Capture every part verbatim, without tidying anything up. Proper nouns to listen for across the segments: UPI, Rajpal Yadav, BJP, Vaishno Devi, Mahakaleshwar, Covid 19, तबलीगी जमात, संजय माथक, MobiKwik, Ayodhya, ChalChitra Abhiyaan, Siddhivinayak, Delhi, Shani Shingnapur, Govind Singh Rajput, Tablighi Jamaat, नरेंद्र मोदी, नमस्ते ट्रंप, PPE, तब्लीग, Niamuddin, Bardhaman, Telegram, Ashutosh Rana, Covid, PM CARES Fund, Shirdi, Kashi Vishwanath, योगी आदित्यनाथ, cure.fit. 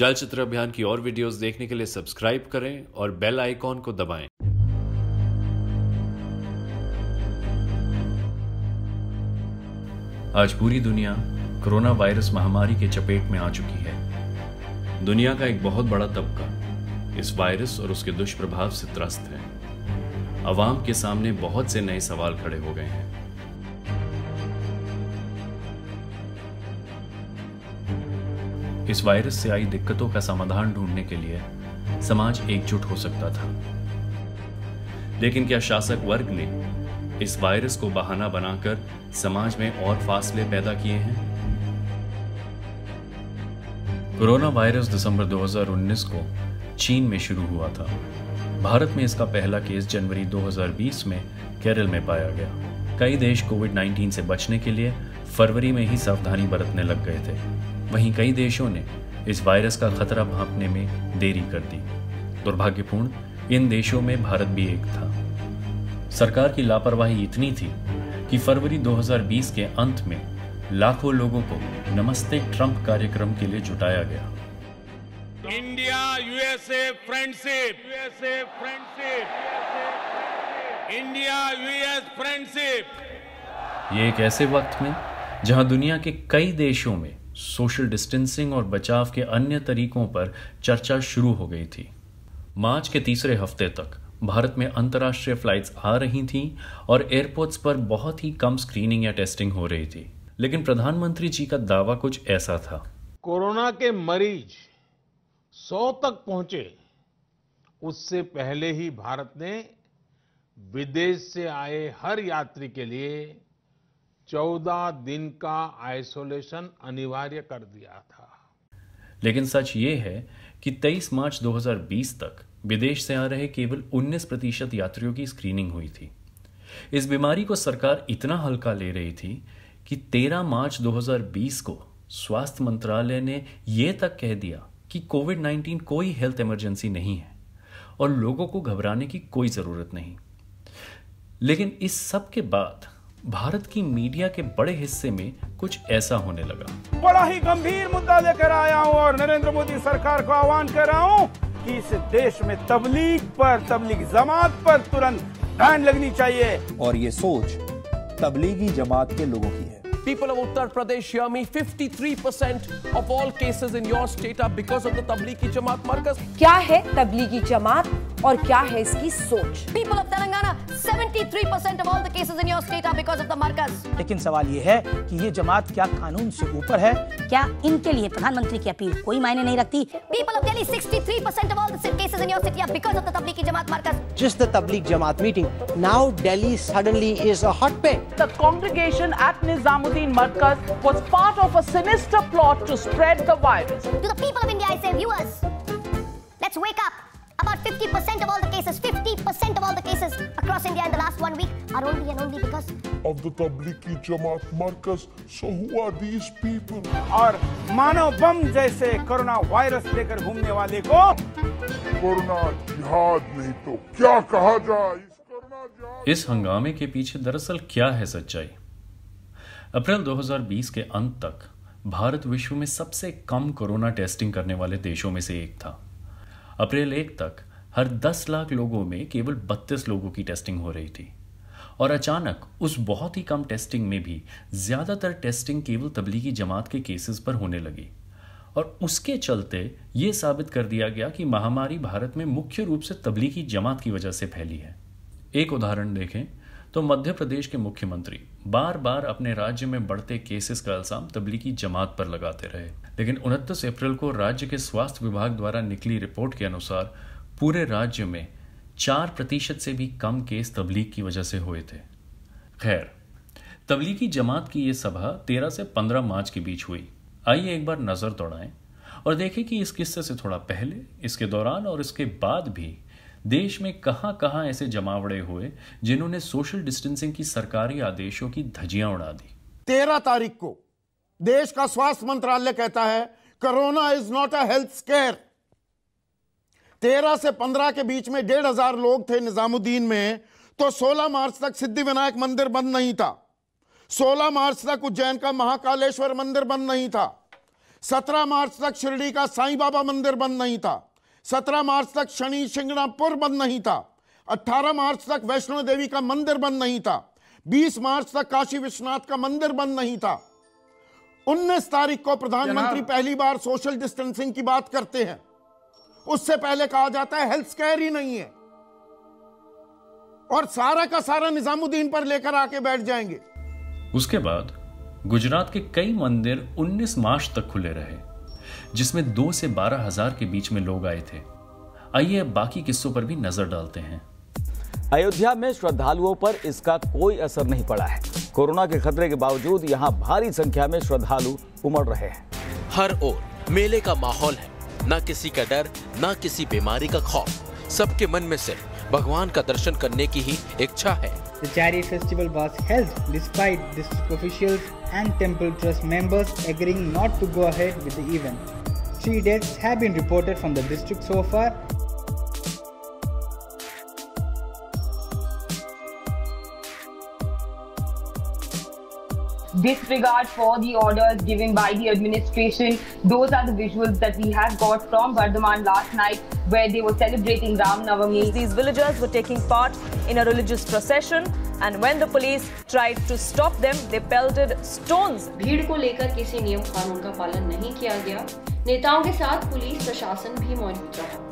चलचित्र अभियान की और वीडियोस देखने के लिए सब्सक्राइब करें और बेल आइकॉन को दबाएं। आज पूरी दुनिया कोरोना वायरस महामारी के चपेट में आ चुकी है। दुनिया का एक बहुत बड़ा तबका इस वायरस और उसके दुष्प्रभाव से त्रस्त है। आवाम के सामने बहुत से नए सवाल खड़े हो गए हैं। इस वायरस से आई दिक्कतों का समाधान ढूंढने के लिए समाज एकजुट हो सकता था, लेकिन क्या शासक वर्ग ने इस वायरस को बहाना बनाकर समाज में और फासले पैदा किए हैं? कोरोना वायरस दिसंबर दो हज़ार उन्नीस को चीन में शुरू हुआ था। भारत में इसका पहला केस जनवरी दो हज़ार बीस में केरल में पाया गया। कई देश कोविड उन्नीस से बचने के लिए फरवरी में ही सावधानी बरतने लग गए थे। वहीं कई देशों ने इस वायरस का खतरा भांपने में देरी कर दी। दुर्भाग्यपूर्ण इन देशों में भारत भी एक था। सरकार की लापरवाही इतनी थी कि फरवरी दो हज़ार बीस के अंत में लाखों लोगों को नमस्ते ट्रंप कार्यक्रम के लिए जुटाया गया। India USA friendship USA friendship India US friendship ये एक ऐसे वक्त में जहां दुनिया के कई देशों में सोशल डिस्टेंसिंग और बचाव के अन्य तरीकों पर चर्चा शुरू हो गई थी। मार्च के तीसरे हफ्ते तक भारत में अंतर्राष्ट्रीय फ्लाइट्स आ रही थीं और एयरपोर्ट्स पर बहुत ही कम स्क्रीनिंग या टेस्टिंग हो रही थी, लेकिन प्रधानमंत्री जी का दावा कुछ ऐसा था, कोरोना के मरीज सौ तक पहुंचे उससे पहले ही भारत ने विदेश से आए हर यात्री के लिए चौदह दिन का आइसोलेशन अनिवार्य कर दिया था। लेकिन सच ये है कि तेईस मार्च दो हज़ार बीस तक विदेश से आ रहे केवल उन्नीस प्रतिशत यात्रियों की स्क्रीनिंग हुई थी। इस बीमारी को सरकार इतना हल्का ले रही थी कि तेरह मार्च दो हज़ार बीस को स्वास्थ्य मंत्रालय ने यह तक कह दिया कि कोविड उन्नीस कोई हेल्थ इमरजेंसी नहीं है और लोगों को घबराने की कोई जरूरत नहीं। लेकिन इस सब के बाद भारत की मीडिया के बड़े हिस्से में कुछ ऐसा होने लगा। बड़ा ही गंभीर मुद्दा लेकर आया हूं और नरेंद्र मोदी सरकार को आह्वान कर रहा हूं कि इस देश में तबलीग पर तबलीग जमात पर तुरंत बैन लगनी चाहिए। और ये सोच तबलीगी जमात के लोगों की है। People of Uttar Pradesh, hear me, fifty-three percent of all cases in your state are because of the Tablighi Jamaat markers. क्या है तबलीगी जमात और क्या है इसकी सोच? People of Telangana, seventy-three percent of all the cases in your state are because of the markers. लेकिन सवाल ये है कि ये जमात क्या कानून से ऊपर है? क्या इनके लिए प्रधानमंत्री की अपील कोई मायने नहीं रखती? People of Delhi, sixty-three percent of all the cases in your city are because of the Tablighi Jamaat markers. Just the Tablighi Jamaat meeting, now Delhi suddenly is a hotbed. The congregation at Niamuddin Markers was part of a sinister plot to spread the virus. To the people of India, I say, viewers, let's wake up. About fifty percent of all the cases, fifty percent of all the cases across India in the last one week are only and only because of the Tablighi Jamaat markers. So who are these people? और मानव बम जैसे corona virus लेकर घूमने वाले को corona जिहाद नहीं तो क्या कहा जाए? इस कोरोना जिहाद इस हंगामे के पीछे दरअसल क्या है सच्चाई? अप्रैल दो हज़ार बीस के अंत तक भारत विश्व में सबसे कम कोरोना टेस्टिंग करने वाले देशों में से एक था। अप्रैल एक तक हर दस लाख लोगों में केवल बत्तीस लोगों की टेस्टिंग हो रही थी और अचानक उस बहुत ही कम टेस्टिंग में भी ज़्यादातर टेस्टिंग केवल तबलीगी जमात के केसेस पर होने लगी और उसके चलते ये साबित कर दिया गया कि महामारी भारत में मुख्य रूप से तबलीगी जमात की वजह से फैली है। एक उदाहरण देखें तो मध्य प्रदेश के मुख्यमंत्री बार बार अपने राज्य में बढ़ते केसेस का इल्जाम तबलीगी जमात पर लगाते रहे, लेकिन उनतीस अप्रैल को राज्य के स्वास्थ्य विभाग द्वारा निकली रिपोर्ट के अनुसार पूरे राज्य में चार प्रतिशत से भी कम केस तबलीग की वजह से हुए थे। खैर, तबलीगी जमात की ये सभा तेरह से पंद्रह मार्च के बीच हुई। आइए एक बार नज़र दौड़ाएं और देखें कि इस किस्से से थोड़ा पहले, इसके दौरान और इसके बाद भी देश में कहां कहां ऐसे जमावड़े हुए जिन्होंने सोशल डिस्टेंसिंग की सरकारी आदेशों की धज्जियां उड़ा दी। तेरह तारीख को देश का स्वास्थ्य मंत्रालय कहता है corona is not a health scare. तेरह से पंद्रह के बीच में डेढ़ हजार लोग थे निजामुद्दीन में, तो सोलह मार्च तक सिद्धिविनायक मंदिर बंद नहीं था। सोलह मार्च तक उज्जैन का महाकालेश्वर मंदिर बंद नहीं था। सत्रह मार्च तक शिरडी का साईं बाबा मंदिर बंद नहीं था। सत्रह मार्च तक शनि शिंगणापुर बंद नहीं था। अठारह मार्च तक वैष्णो देवी का मंदिर बंद नहीं था। बीस मार्च तक काशी विश्वनाथ का मंदिर बंद नहीं था। उन्नीस तारीख को प्रधानमंत्री पहली बार सोशल डिस्टेंसिंग की बात करते हैं, उससे पहले कहा जाता है हेल्थ केयर ही नहीं है, और सारा का सारा निजामुद्दीन पर लेकर आके बैठ जाएंगे। उसके बाद गुजरात के कई मंदिर उन्नीस मार्च तक खुले रहे, जिसमें दो से बारह हजार के बीच में लोग आए थे। आइए अब बाकी किस्सों पर भी नजर डालते हैं। अयोध्या में श्रद्धालुओं पर इसका कोई असर नहीं पड़ा है। कोरोना के खतरे के बावजूद यहाँ भारी संख्या में श्रद्धालु उमड़ रहे हैं। हर ओर मेले का माहौल है, ना किसी का डर, ना किसी बीमारी का खौफ। सबके मन में सिर्फ भगवान का दर्शन करने की ही इच्छा है। The charity festival was held despite district officials and temple trust members agreeing not to go ahead with the event. Three deaths have been reported from the district so far. Disregard for the orders given by the administration. Those are the visuals that we have got from Bardhaman last night, where they were celebrating Ram Navami. These villagers were taking part in a religious procession, and when the police tried to stop them, they pelted stones. भीड़ को लेकर किसी नियम कानून का पालन नहीं किया गया। नेताओं के साथ पुलिस प्रशासन भी मौजूद रहा।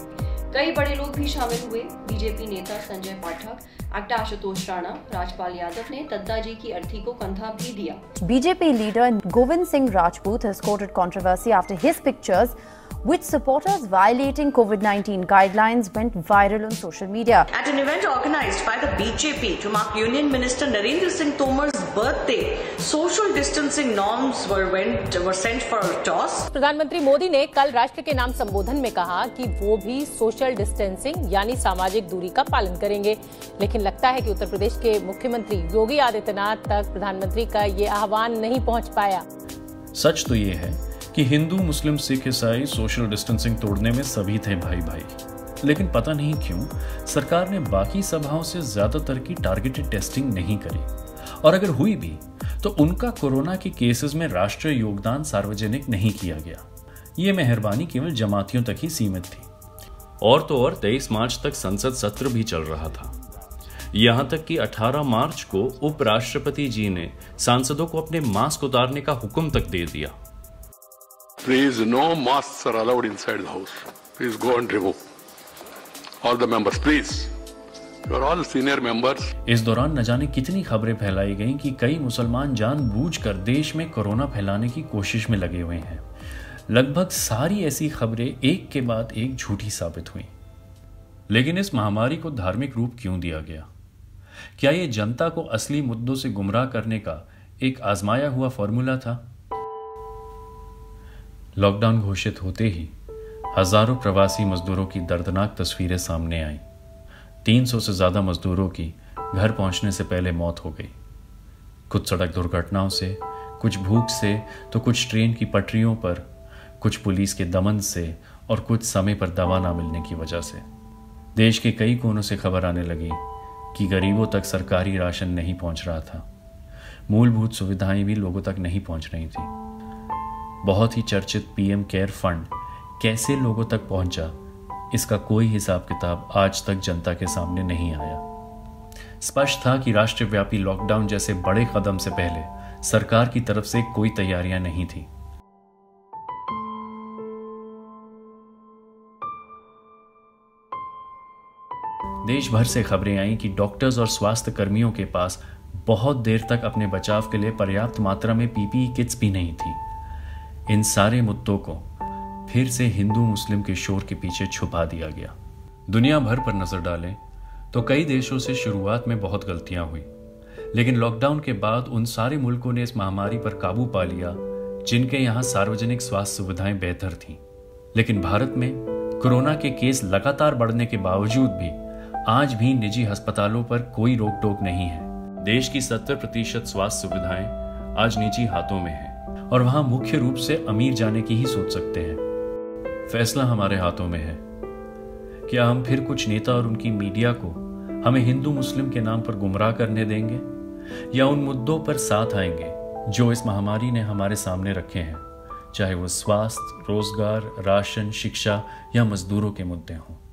कई बड़े लोग भी शामिल हुए। बीजेपी नेता संजय माथक, एक्टर आशुतोष राणा, राजपाल यादव ने दत्ता जी की अर्थी को कंधा भी दिया। BJP leader Govind Singh Rajput has courted controversy after his pictures with supporters violating COVID nineteen guidelines went viral on social media. At an event organized by the B J P to mark Union Minister Narendra Singh Tomar's birthday, social distancing norms were went were sent for a toss. प्रधानमंत्री मोदी ने कल राष्ट्र के नाम संबोधन में कहा कि वो भी सोशल डिस्टेंसिंग यानी सामाजिक दूरी का पालन करेंगे, लेकिन लगता है कि उत्तर प्रदेश के मुख्यमंत्री योगी आदित्यनाथ तक प्रधानमंत्री का ये आह्वान नहीं पहुंच पाया। सच तो ये है कि हिंदू, मुस्लिम, सिख, ईसाई सोशल डिस्टेंसिंग तोड़ने में सभी थे भाई भाई, लेकिन पता नहीं क्यों सरकार ने बाकी सभाओं से ज्यादातर की टारगेटेड टेस्टिंग नहीं करी, और अगर हुई भी तो उनका कोरोना के केसेस में राष्ट्रीय योगदान सार्वजनिक नहीं किया गया। ये मेहरबानी केवल जमातियों तक ही सीमित थी। और तो और तेईस मार्च तक संसद सत्र भी चल रहा था। यहाँ तक कि अठारह मार्च को उपराष्ट्रपति जी ने सांसदों को अपने मास्क उतारने का हुक्म तक दे दिया। Please, no masks are allowed inside the house. Please go and remove. All the members, please. You are all senior members. इस दौरान न जाने कितनी खबरें फैलाई गईं कि कई मुसलमान जानबूझकर देश में कोरोना फैलाने की कोशिश में लगे हुए हैं। लगभग सारी ऐसी खबरें एक के बाद एक झूठी साबित हुई। लेकिन इस महामारी को धार्मिक रूप क्यों दिया गया? क्या ये जनता को असली मुद्दों से गुमराह करने का एक आजमाया हुआ फॉर्मूला था? लॉकडाउन घोषित होते ही हजारों प्रवासी मजदूरों की दर्दनाक तस्वीरें सामने आईं। तीन सौ से ज़्यादा मजदूरों की घर पहुंचने से पहले मौत हो गई। कुछ सड़क दुर्घटनाओं से, कुछ भूख से, तो कुछ ट्रेन की पटरियों पर, कुछ पुलिस के दमन से, और कुछ समय पर दवा ना मिलने की वजह से। देश के कई कोनों से खबर आने लगी कि गरीबों तक सरकारी राशन नहीं पहुँच रहा था। मूलभूत सुविधाएँ भी लोगों तक नहीं पहुँच रही थी। बहुत ही चर्चित पीएम केयर फंड कैसे लोगों तक पहुंचा, इसका कोई हिसाब किताब आज तक जनता के सामने नहीं आया। स्पष्ट था कि राष्ट्रव्यापी लॉकडाउन जैसे बड़े कदम से पहले सरकार की तरफ से कोई तैयारियां नहीं थी। देश भर से खबरें आईं कि डॉक्टर्स और स्वास्थ्य कर्मियों के पास बहुत देर तक अपने बचाव के लिए पर्याप्त मात्रा में पीपीई किट्स भी नहीं थी। इन सारे मुद्दों को फिर से हिंदू मुस्लिम के शोर के पीछे छुपा दिया गया। दुनिया भर पर नजर डालें तो कई देशों से शुरुआत में बहुत गलतियां हुई, लेकिन लॉकडाउन के बाद उन सारे मुल्कों ने इस महामारी पर काबू पा लिया जिनके यहाँ सार्वजनिक स्वास्थ्य सुविधाएं बेहतर थीं। लेकिन भारत में कोरोना के केस लगातार बढ़ने के बावजूद भी आज भी निजी अस्पतालों पर कोई रोक टोक नहीं है। देश की सत्तर प्रतिशत स्वास्थ्य सुविधाएं आज निजी हाथों में है, और वहां मुख्य रूप से अमीर जाने की ही सोच सकते हैं। फैसला हमारे हाथों में है। क्या हम फिर कुछ नेता और उनकी मीडिया को हमें हिंदू मुस्लिम के नाम पर गुमराह करने देंगे, या उन मुद्दों पर साथ आएंगे जो इस महामारी ने हमारे सामने रखे हैं, चाहे वो स्वास्थ्य, रोजगार, राशन, शिक्षा या मजदूरों के मुद्दे हों।